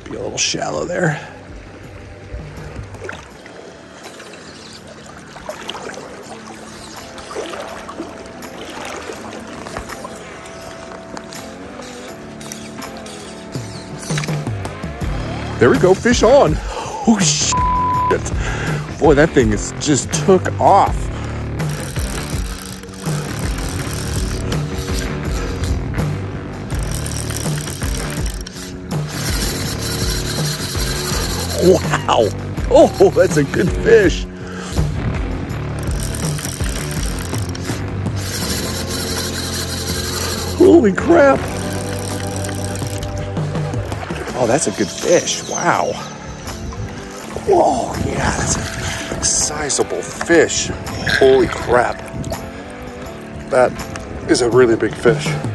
Might be a little shallow there. There we go, fish on. Oh shit. Boy, that thing is just took off. Wow. Oh, that's a good fish. Holy crap. Oh, that's a good fish. Wow. Whoa, yeah, that's a sizable fish. Holy crap. That is a really big fish.